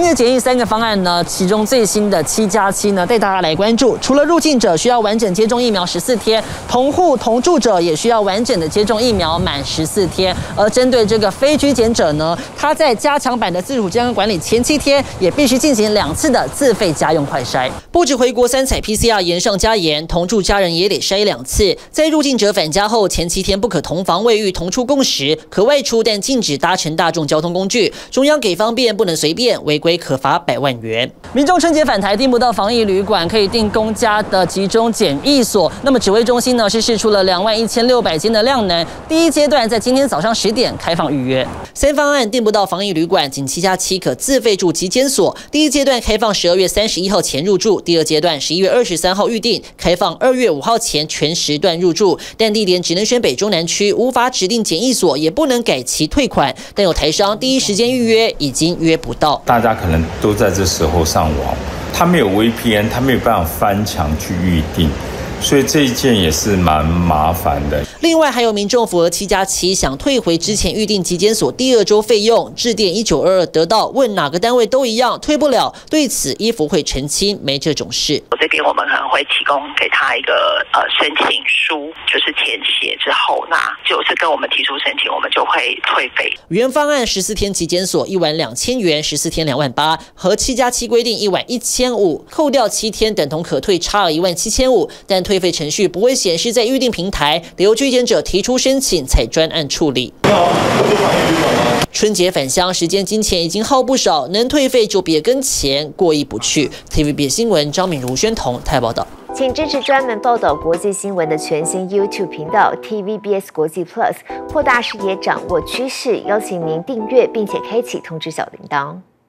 春节检疫三个方案呢，其中最新的7+7呢，带大家来关注。除了入境者需要完整接种疫苗14天，同户同住者也需要完整的接种疫苗满14天。而针对这个非居检者呢，他在加强版的自主健康管理前7天也必须进行2次的自费家用快筛。不止回国3采 PCR 严上加严，同住家人也得筛2次。在入境者返家后前7天不可同房卫浴同处共食，可外出但禁止搭乘大众交通工具。中央给方便，不能随便，违规可罚100万元。民众春节返台订不到防疫旅馆，可以订公家的集中检疫所。那么指挥中心呢是释出了21600间的量能，第一阶段在今天早上10点开放预约。三方案订不到防疫旅馆，仅7+7可自费住集检所。第一阶段开放12月31号前入住，第二阶段11月23号预定，开放2月5号前全时段入住，但地点只能选北中南区，无法指定检疫所，也不能改期退款。但有台商第一时间预约，已经约不到。大家可能都在这时候上网，他没有 VPN， 他没有办法翻墙去预定。所以这一件也是蛮麻烦的。另外还有民众符合7+7想退回之前预定集检所第2周费用，致电1922得到，问哪个单位都一样，退不了。对此，医福会澄清没这种事。这边我们可能会提供给他一个申请书，就是填写之后，那就是跟我们提出申请，我们就会退费。原方案14天集检所1晚2000元，14天2万8，和7+7规定1晚1500，扣掉7天等同可退差额17500，但退费程序不会显示在预定平台，得由居检者提出申请才专案处理。春节返乡时间金钱已经耗不少，能退费就别跟钱过意不去。TVB 新闻张敏如、宣彤台报道。请支持专门报道国际新闻的全新 YouTube 频道 TVBS 国际 Plus， 扩大视野，掌握趋势。邀请您订阅并且开启通知小铃铛。